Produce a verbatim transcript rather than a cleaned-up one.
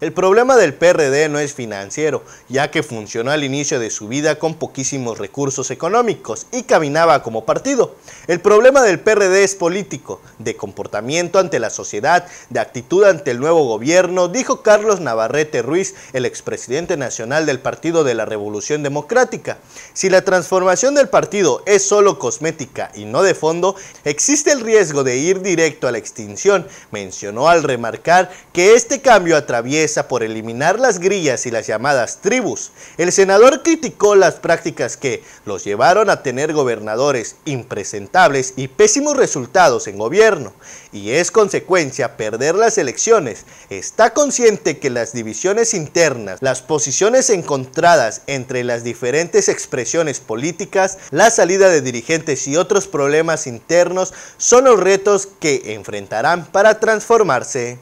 El problema del P R D no es financiero, ya que funcionó al inicio de su vida con poquísimos recursos económicos y caminaba como partido. El problema del P R D es político, de comportamiento ante la sociedad, de actitud ante el nuevo gobierno, dijo Carlos Navarrete Ruiz, el expresidente nacional del Partido de la Revolución Democrática. Si la transformación del partido es solo cosmética y no de fondo, existe el riesgo de ir directo a la extinción, mencionó al remarcar que este cambio atraviesa por eliminar las grillas y las llamadas tribus. El senador criticó las prácticas que los llevaron a tener gobernadores impresentables y pésimos resultados en gobierno, y es consecuencia perder las elecciones. Está consciente que las divisiones internas, las posiciones encontradas entre las diferentes expresiones políticas, la salida de dirigentes y otros problemas internos son los retos que enfrentarán para transformarse.